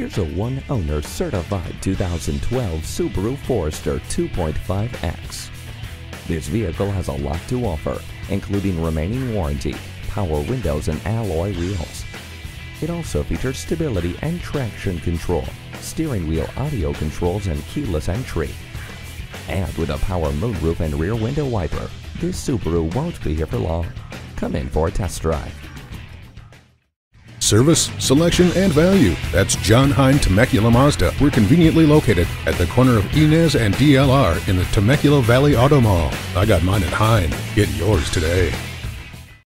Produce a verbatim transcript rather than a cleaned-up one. Here's a one-owner certified two thousand twelve Subaru Forester two point five X. This vehicle has a lot to offer, including remaining warranty, power windows, and alloy wheels. It also features stability and traction control, steering wheel audio controls, and keyless entry. And with a power moonroof and rear window wiper, this Subaru won't be here for long. Come in for a test drive. Service, selection, and value. That's John Hine Temecula Mazda. We're conveniently located at the corner of Inez and D L R in the Temecula Valley Auto Mall. I got mine at Hine. Get yours today.